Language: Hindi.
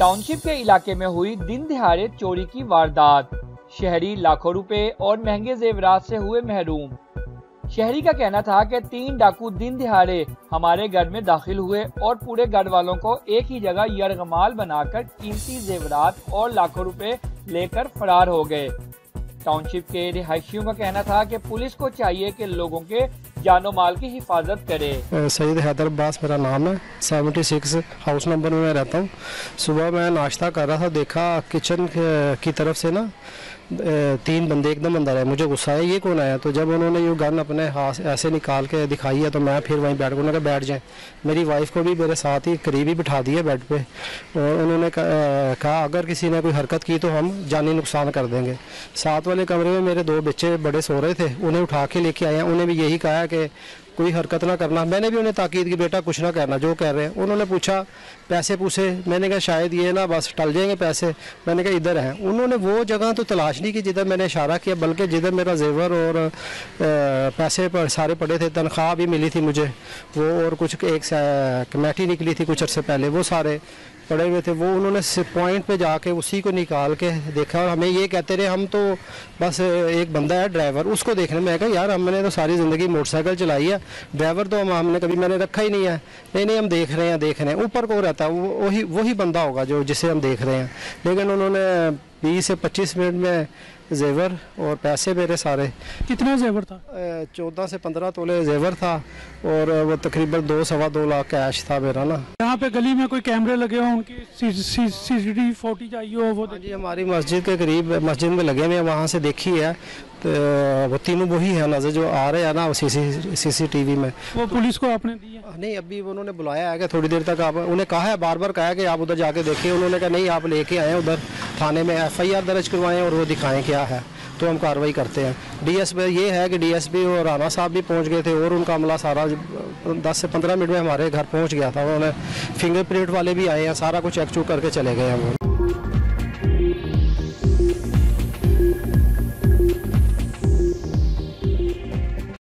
टाउनशिप के इलाके में हुई दिन दिहाड़े चोरी की वारदात, शहरी लाखों रुपए और महंगे जेवरात से हुए महरूम। शहरी का कहना था कि 3 डाकू दिन दिहाड़े हमारे घर में दाखिल हुए और पूरे घर वालों को एक ही जगह यरगमाल बनाकर कीमती जेवरात और लाखों रुपए लेकर फरार हो गए। टाउनशिप के रिहायशियों का कहना था कि पुलिस को चाहिए कि लोगों के जानो माल की हिफाजत करे। सईद हैदर अब्बास मेरा नाम है, 76 हाउस नंबर में मैं रहता हूँ। सुबह मैं नाश्ता कर रहा था, देखा किचन की तरफ से ना 3 बंदे एकदम अंदर आए। मुझे गुस्सा आया, ये कौन आया? तो जब उन्होंने ये गन अपने हाथ ऐसे निकाल के दिखाई है तो मैं फिर वहीं बैठ गया। बैठ जाएं, मेरी वाइफ को भी मेरे साथ ही करीब ही बिठा दिया बेड पे और उन्होंने कहा अगर किसी ने कोई हरकत की तो हम जानी नुकसान कर देंगे। साथ वाले कमरे में मेरे 2 बच्चे बड़े सो रहे थे, उन्हें उठा के लेके आए। उन्हें भी यही कहा कि कोई हरकत ना करना। मैंने भी उन्हें ताकीद की बेटा कुछ ना करना जो कह रहे हैं। उन्होंने पूछा पैसे पूछे, मैंने कहा शायद ये ना बस टल जाएंगे पैसे, मैंने कहा इधर हैं। उन्होंने वो जगह तो तलाश नहीं की जिधर मैंने इशारा किया, बल्कि जिधर मेरा जेवर और पैसे सारे पड़े थे, तनख्वाह भी मिली थी मुझे वो, और कुछ एक कमेटी निकली थी कुछ अर्से पहले, वो सारे पड़े हुए थे। वो उन्होंने पॉइंट पे जाके उसी को निकाल के देखा और हमें ये कहते रहे हम तो बस एक बंदा है ड्राइवर उसको देखने में। कहा यार हमने तो सारी ज़िंदगी मोटरसाइकिल चलाई है, ड्राइवर तो हमने कभी मैंने रखा ही नहीं है। नहीं नहीं हम देख रहे हैं देख रहे हैं, ऊपर को रहता है वही बंदा होगा जो जिसे हम देख रहे हैं। लेकिन उन्होंने 20 से 25 मिनट में जेवर और पैसे मेरे सारे। कितना जेवर था? 14 से 15 तोले जेवर था और वो तकरीबन 2-2.25 लाख कैश था मेरा ना। यहाँ पे गली में कोई कैमरे लगे हों, उनकी CCTV फुटेज आई हो? वो जी हमारी मस्जिद के करीब मस्जिद में लगे हुए हैं, वहाँ से देखी है तो वो तीनों वही है नजर जो आ रहे हैं ना CCTV में। वो पुलिस को आपने दिया? नहीं, अभी उन्होंने बुलाया है कि थोड़ी देर तक आप, उन्हें कहा है बार बार कहा है कि आप उधर जाके देखिए। उन्होंने कहा नहीं आप लेके आएँ उधर थाने में FIR दर्ज करवाएं और वो दिखाएं क्या है तो हम कार्रवाई करते हैं। DSP ये है कि DSP और राणा साहब भी पहुंच गए थे और उनका अमला सारा 10 से 15 मिनट में हमारे घर पहुंच गया था। उन्होंने फिंगरप्रिंट वाले भी आए हैं, सारा कुछ चेक करके चले गए हैं।